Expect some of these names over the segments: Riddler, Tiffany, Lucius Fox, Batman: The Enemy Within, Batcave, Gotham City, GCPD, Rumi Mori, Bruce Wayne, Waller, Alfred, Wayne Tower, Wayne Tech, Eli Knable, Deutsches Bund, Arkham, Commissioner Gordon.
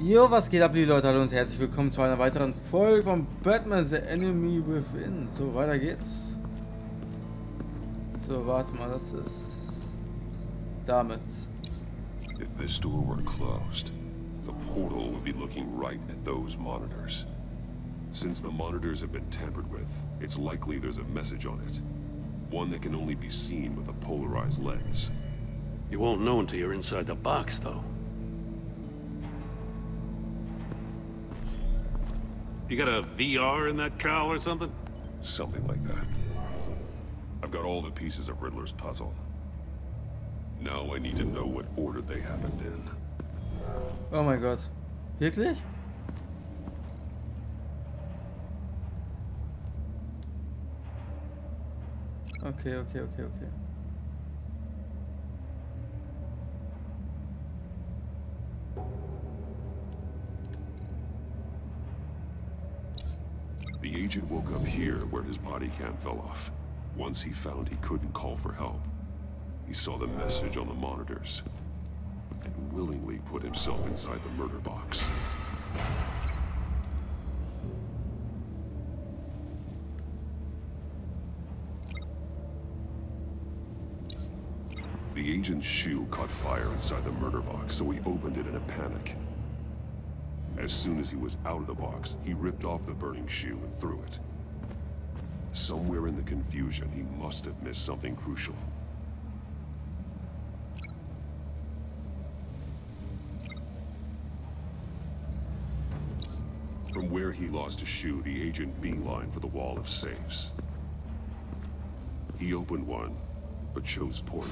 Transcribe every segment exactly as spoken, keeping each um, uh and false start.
Yo, was geht ab, liebe Leute? Hallo und herzlich willkommen zu einer weiteren Folge von Batman: The Enemy Within. So, weiter geht's. So, warte mal, das ist... damit. If this door were closed, the portal would be looking right at those monitors. Since the monitors have been tampered with, it's likely there's a message on it. One that can only be seen with a polarized lens. You won't know until you're inside the box, though. You got a V R in that cowl or something? Something like that. I've got all the pieces of Riddler's puzzle. Now I need to know what order they happened in. Oh my God. Wirklich? Okay, okay, okay, okay. The agent woke up here where his body cam fell off. Once he found he couldn't call for help, he saw the message on the monitors and willingly put himself inside the murder box. The agent's shoe caught fire inside the murder box, so he opened it in a panic. As soon as he was out of the box, he ripped off the burning shoe and threw it. Somewhere in the confusion, he must have missed something crucial. From where he lost a shoe, the agent beelined for the wall of safes. He opened one, but chose poorly.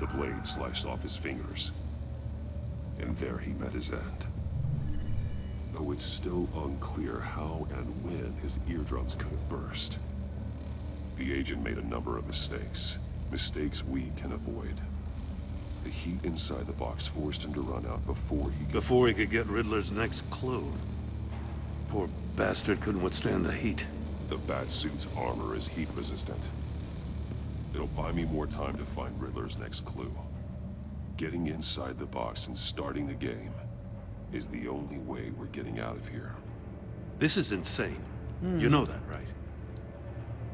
The blade sliced off his fingers, and there he met his end. Though it's still unclear how and when his eardrums could have burst. The agent made a number of mistakes, mistakes we can avoid. The heat inside the box forced him to run out before he could... Before he could get Riddler's next clue. Poor bastard couldn't withstand the heat. The Batsuit's armor is heat resistant. It'll buy me more time to find Riddler's next clue. Getting inside the box and starting the game is the only way we're getting out of here. This is insane. Mm. You know that, right?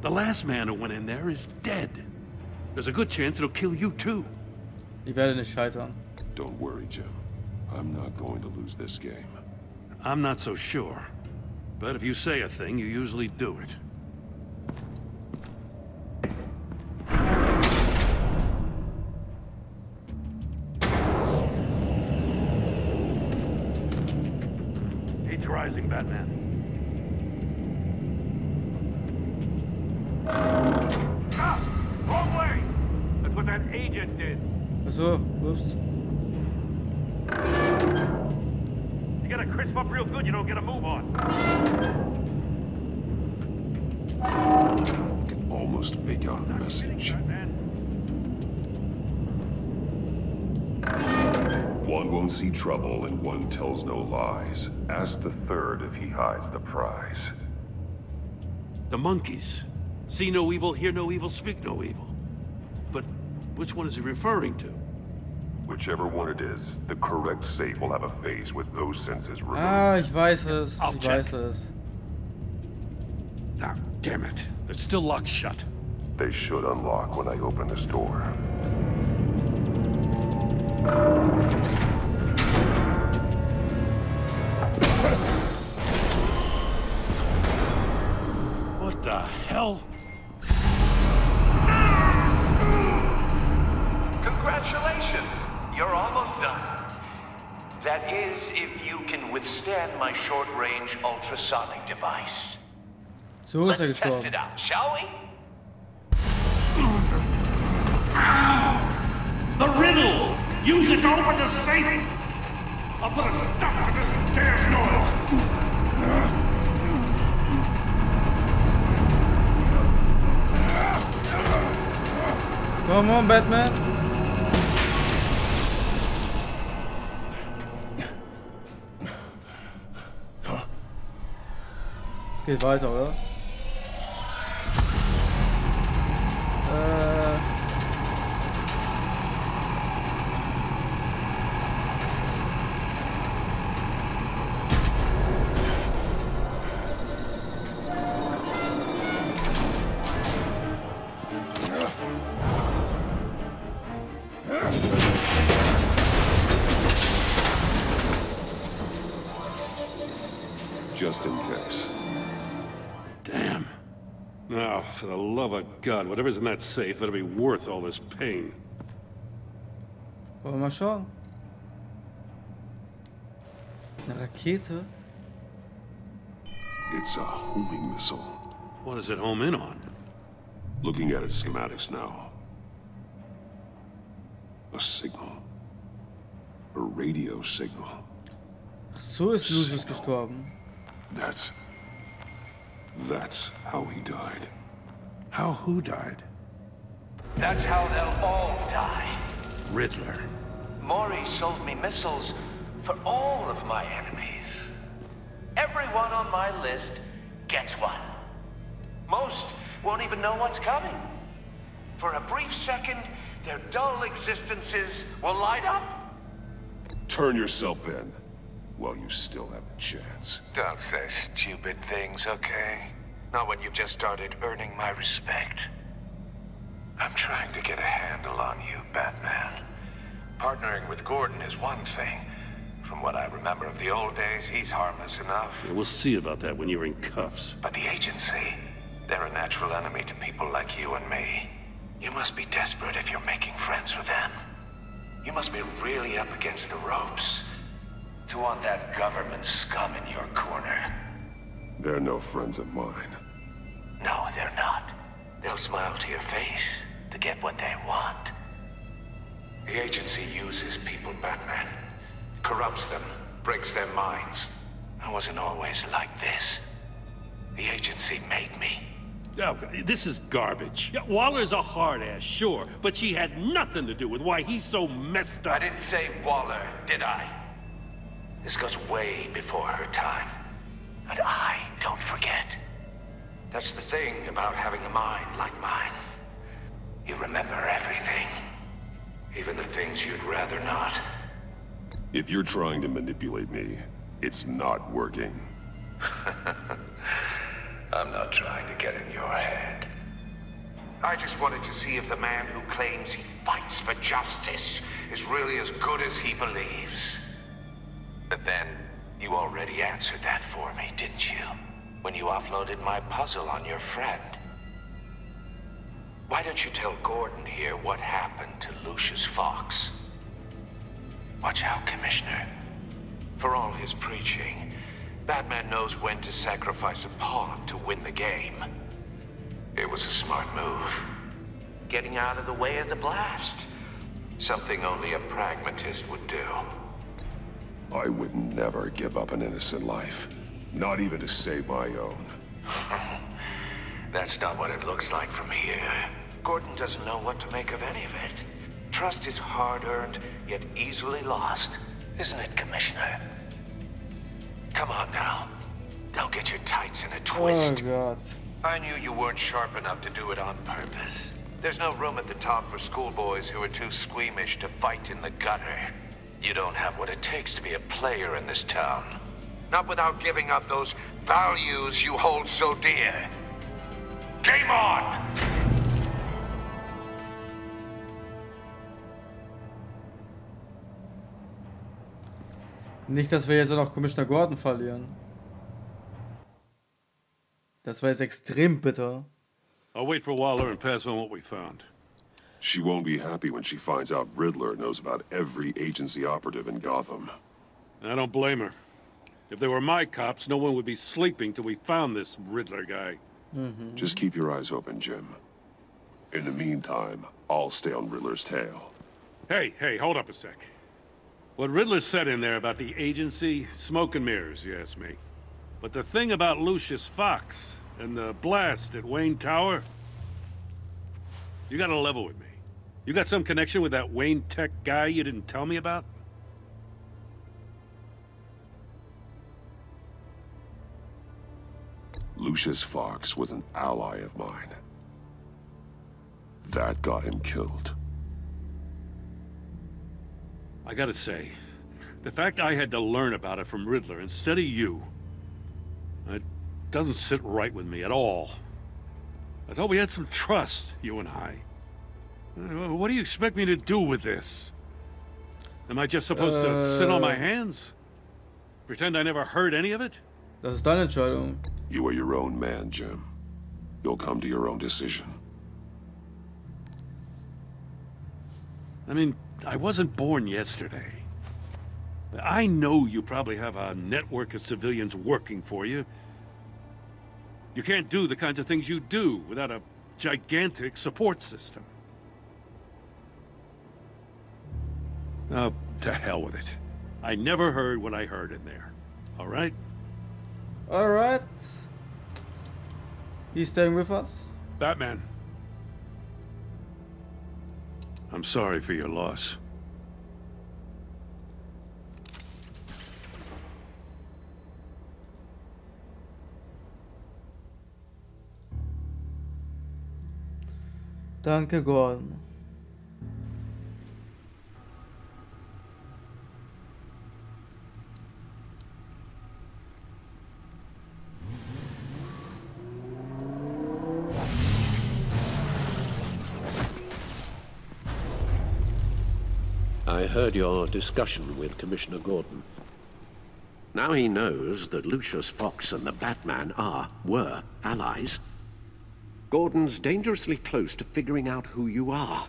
The last man who went in there is dead. There's a good chance it'll kill you too. Ich werde nicht scheitern. Don't worry, Jim. I'm not going to lose this game. I'm not so sure. But if you say a thing, you usually do it. Batman. Ah, wrong way. That's what that agent did. So, whoops. You gotta crisp up real good. You don't get a move on. I can almost make out a message. One won't see trouble, and one tells no lies. Ask the third if he hides the prize. The monkeys. See no evil, hear no evil, speak no evil. But which one is he referring to? Whichever one it is, the correct safe will have a face with those senses removed. Ah, ich weiß es. I'll ich check. Weiß es. Ah, damn it. They're still locked shut. They should unlock when I open this door. What the hell? Congratulations! You're almost done. That is, if you can withstand my short-range ultrasonic device. So let's test cool. it out, shall we? The riddle! Use it to open the safe! I'll put a stop to this damn noise! Come on, Batman! Geht weiter, oder? Äh... just in case. Damn. Now, oh, for the love of God, whatever's in that safe better be worth all this pain. Wollen wir mal schauen. Eine Rakete. It's a homing missile. What does it home in on? Looking at its schematics now. A signal. A radio signal. Ach, so ist Lucius gestorben. That's... That's how he died. How who died? That's how they'll all die. Riddler. Mori sold me missiles for all of my enemies. Everyone on my list gets one. Most won't even know what's coming. For a brief second, their dull existences will light up. Turn yourself in while you still have the chance. Don't say stupid things, okay? Not when you've just started earning my respect. I'm trying to get a handle on you, Batman. Partnering with Gordon is one thing. From what I remember of the old days, he's harmless enough. Yeah, we'll see about that when you're in cuffs. But the agency, they're a natural enemy to people like you and me. You must be desperate if you're making friends with them. You must be really up against the ropes to want that government scum in your corner. They're no friends of mine. No, they're not. They'll smile to your face to get what they want. The agency uses people, Batman. Corrupts them, breaks their minds. I wasn't always like this. The agency made me. Oh, this is garbage. Yeah, Waller's a hard-ass, sure, but she had nothing to do with why he's so messed up. I didn't say Waller, did I? This goes way before her time. And I don't forget. That's the thing about having a mind like mine. You remember everything. Even the things you'd rather not. If you're trying to manipulate me, it's not working. I'm not trying to get in your head. I just wanted to see if the man who claims he fights for justice is really as good as he believes. But then, you already answered that for me, didn't you? When you offloaded my puzzle on your friend. Why don't you tell Gordon here what happened to Lucius Fox? Watch out, Commissioner. For all his preaching, Batman knows when to sacrifice a pawn to win the game. It was a smart move. Getting out of the way of the blast. Something only a pragmatist would do. I would never give up an innocent life. Not even to save my own. That's not what it looks like from here. Gordon doesn't know what to make of any of it. Trust is hard-earned, yet easily lost. Isn't it, Commissioner? Come on now. Don't get your tights in a twist. Oh, God. I knew you weren't sharp enough to do it on purpose. There's no room at the top for schoolboys who are too squeamish to fight in the gutter. You don't have what it takes to be a player in this town. Not without giving up those values you hold so dear. Game on! Nicht, dass wir jetzt auch noch Commissioner Gordon verlieren. Das war jetzt extrem bitter. I'll wait for Waller and pass on what we found. She won't be happy when she finds out Riddler knows about every agency operative in Gotham. I don't blame her. If they were my cops, no one would be sleeping till we found this Riddler guy. Mm-hmm. Just keep your eyes open, Jim. In the meantime, I'll stay on Riddler's tail. Hey, hey, hold up a sec. What Riddler said in there about the agency, smoke and mirrors, you ask me. But the thing about Lucius Fox and the blast at Wayne Tower, you got a level with me. You got some connection with that Wayne Tech guy you didn't tell me about? Lucius Fox was an ally of mine. That got him killed. I gotta say, the fact I had to learn about it from Riddler instead of you, it doesn't sit right with me at all. I thought we had some trust, you and I. What do you expect me to do with this? Am I just supposed uh... to sit on my hands? Pretend I never heard any of it? Das ist deine Entscheidung. You are your own man, Jim. You'll come to your own decision. I mean, I wasn't born yesterday. I know you probably have a network of civilians working for you. You can't do the kinds of things you do without a gigantic support system. Oh, to hell with it. I never heard what I heard in there. All right? All right. He's staying with us? Batman. I'm sorry for your loss. Danke, Gordon. I heard your discussion with Commissioner Gordon. Now he knows that Lucius Fox and the Batman are, were, allies. Gordon's dangerously close to figuring out who you are.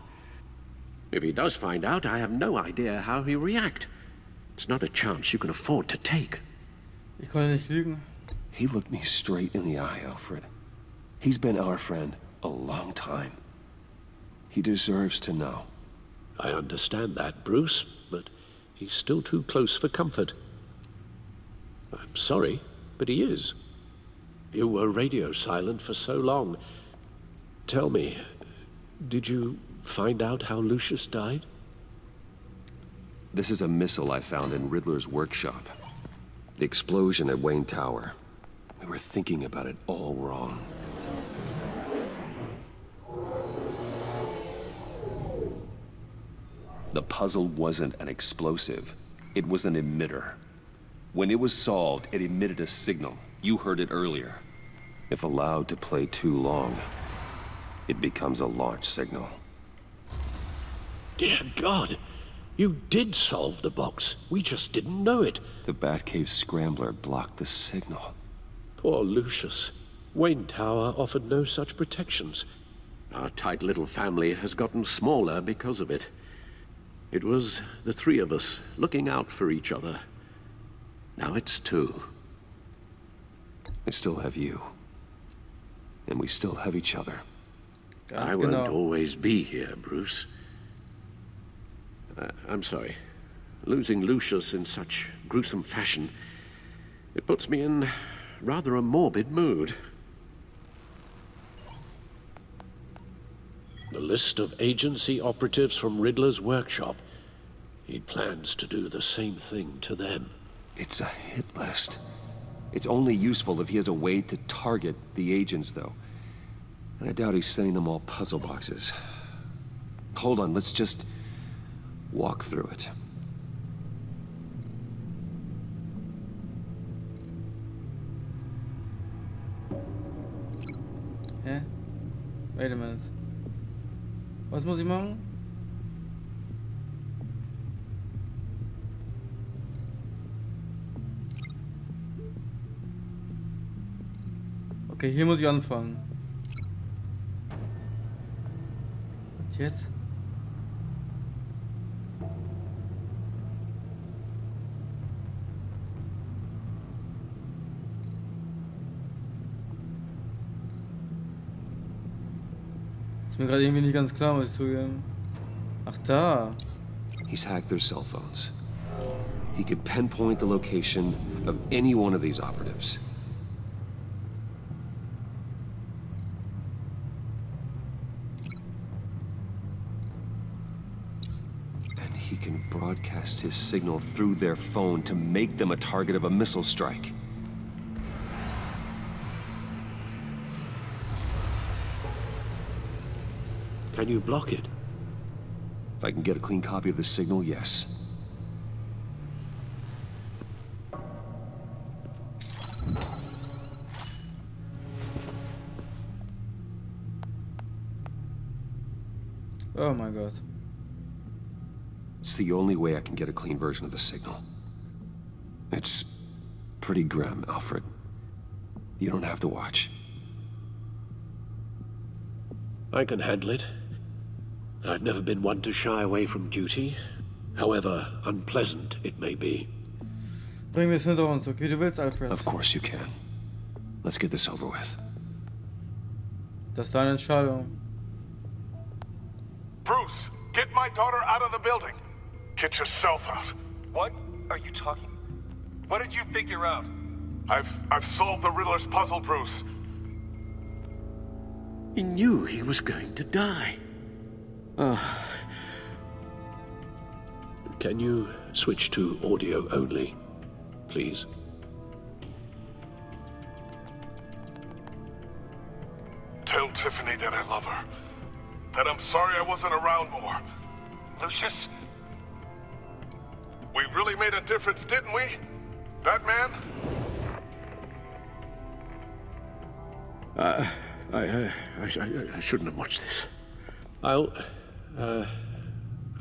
If he does find out, I have no idea how he'll react. It's not a chance you can afford to take. Ich kann nicht lügen. He looked me straight in the eye, Alfred. He's been our friend a long time. He deserves to know. I understand that, Bruce, but he's still too close for comfort. I'm sorry, but he is. You were radio silent for so long. Tell me, did you find out how Lucius died? This is a missile I found in Riddler's workshop. The explosion at Wayne Tower. We were thinking about it all wrong. The puzzle wasn't an explosive. It was an emitter. When it was solved, it emitted a signal. You heard it earlier. If allowed to play too long, it becomes a launch signal. Dear God! You did solve the box. We just didn't know it. The Batcave scrambler blocked the signal. Poor Lucius. Wayne Tower offered no such protections. Our tight little family has gotten smaller because of it. It was the three of us looking out for each other. Now it's two. I still have you. And we still have each other. I won't always be here, Bruce. Uh, I'm sorry. Losing Lucius in such gruesome fashion, it puts me in rather a morbid mood. The list of agency operatives from Riddler's workshop. He plans to do the same thing to them. It's a hit list. It's only useful if he has a way to target the agents, though. And I doubt he's sending them all puzzle boxes. Hold on, let's just walk through it. Hä? Wait a minute. Was muss ich machen? Okay, hier muss ich anfangen. Und jetzt? Ist mir gerade irgendwie nicht ganz klar, muss ich zugeben. Ach da. He's hacked their cell phones. He could pinpoint the location of any one of these operatives. He can broadcast his signal through their phone to make them a target of a missile strike. Can you block it? If I can get a clean copy of the signal, yes. Oh my God. It's the only way I can get a clean version of the signal. It's pretty grim, Alfred. You don't have to watch. I can handle it. I've never been one to shy away from duty, however unpleasant it may be. Bring this hinter uns, okay? Du willst, Alfred? Of course you can. Let's get this over with. Das ist deine Entscheidung. Bruce, get my daughter out of the building. Get yourself out. What are you talking? What did you figure out? I've I've solved the Riddler's puzzle, Bruce. He knew he was going to die. Uh, can you switch to audio only, please? Tell Tiffany that I love her. That I'm sorry I wasn't around more. Lucius? We really made a difference, didn't we? Batman? Uh, I, uh, I, I, I shouldn't have watched this. I'll, uh,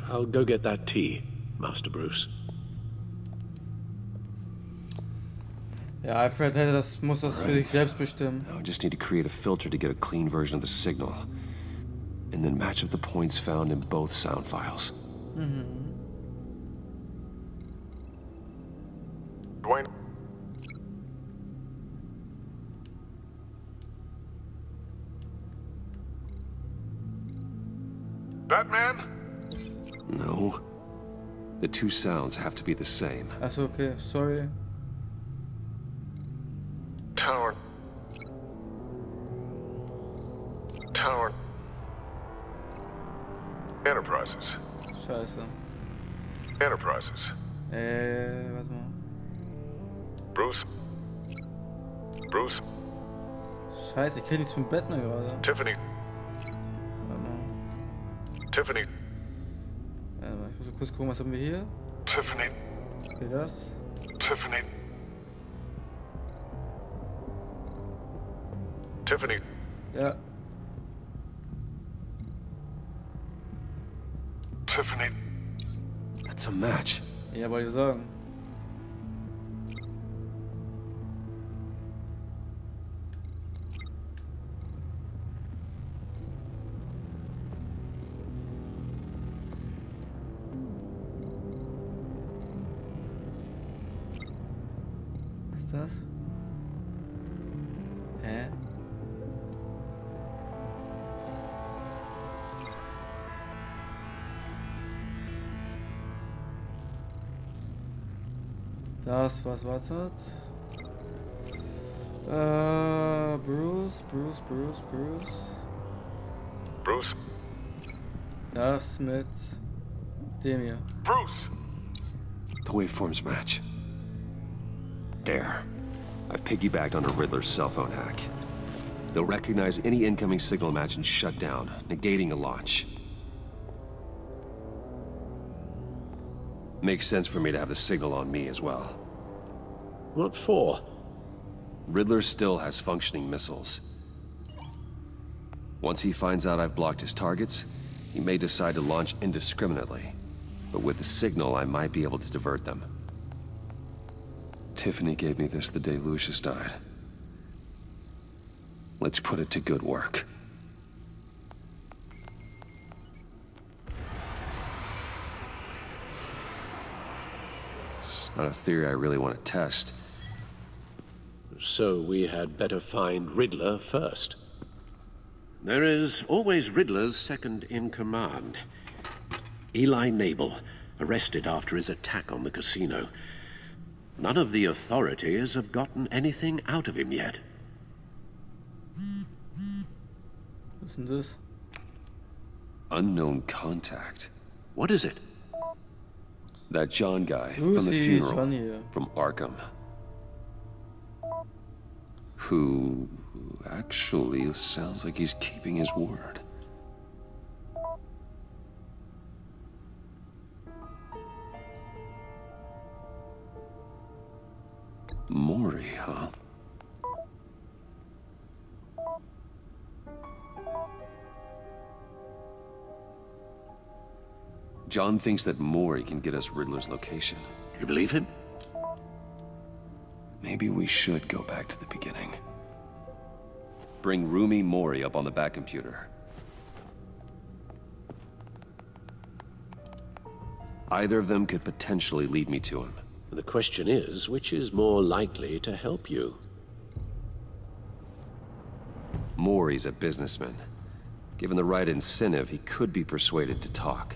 I'll go get that tea, Master Bruce. Ja, Alfred hätte das, muss das für sich selbst bestimmen. Now I just need to create a filter to get a clean version of the signal. And then match up the points found in both sound files. Mhm. Dwayne. Batman? No. The two sounds have to be the same. That's okay, sorry. Tower. Tower. Enterprises. Scheiße. Enterprises. Äh, warte mal. Bruce. Bruce. Scheiße, ich krieg nichts vom Bettner gerade. Tiffany. Tiffany. Ja, ich muss kurz gucken, was haben wir hier? Tiffany. Okay, das. Tiffany. Tiffany. Ja. Tiffany. That's a match. Ja, wollte ich sagen. Das war's, wartet. Äh, Bruce, Bruce, Bruce, Bruce. Bruce. Das mit dem hier. Bruce! The waveforms match. There. I've piggybacked on a Riddler's cell phone hack. They'll recognize any incoming signal match and shut down, negating a launch. Makes sense for me to have the signal on me as well. What for? Riddler still has functioning missiles. Once he finds out I've blocked his targets, he may decide to launch indiscriminately. But with the signal, I might be able to divert them. Tiffany gave me this the day Lucius died. Let's put it to good work. Not a theory I really want to test. So we had better find Riddler first. There is always Riddler's second in command. Eli Knable, arrested after his attack on the casino. None of the authorities have gotten anything out of him yet. What's this? Unknown contact. What is it? That John guy Lucy, from the funeral, Johnny. From Arkham, who actually sounds like he's keeping his word. Mori, huh? John thinks that Mori can get us Riddler's location. You believe him? Maybe we should go back to the beginning. Bring Rumi Mori up on the back computer. Either of them could potentially lead me to him. The question is, which is more likely to help you? Mori's a businessman. Given the right incentive, he could be persuaded to talk.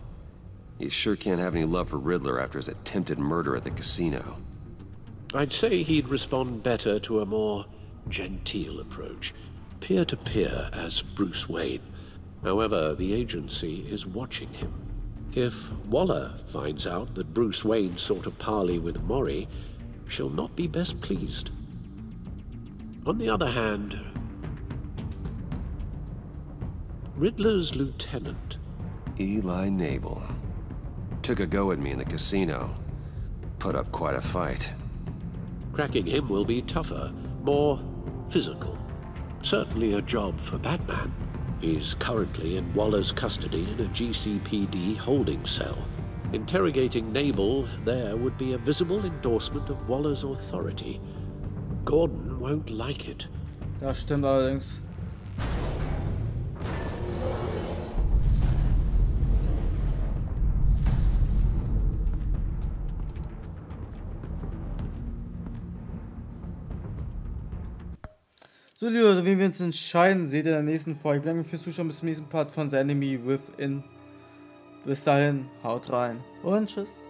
He sure can't have any love for Riddler after his attempted murder at the casino. I'd say he'd respond better to a more genteel approach, peer-to-peer as Bruce Wayne. However, the agency is watching him. If Waller finds out that Bruce Wayne sought a parley with Mori, she'll not be best pleased. On the other hand, Riddler's lieutenant, Eli Knable, took a go at me in the casino. Put up quite a fight. Cracking him will be tougher, more physical. Certainly a job for Batman. He's currently in Waller's custody in a G C P D holding cell. Interrogating Knable there would be a visible endorsement of Waller's authority. Gordon won't like it. Das stimmt allerdings. So, Leute, also wen wir uns entscheiden, seht ihr in der nächsten Folge. Ich bedanke mich fürs Zuschauen bis zum nächsten Part von The Enemy Within. Bis dahin, haut rein und tschüss.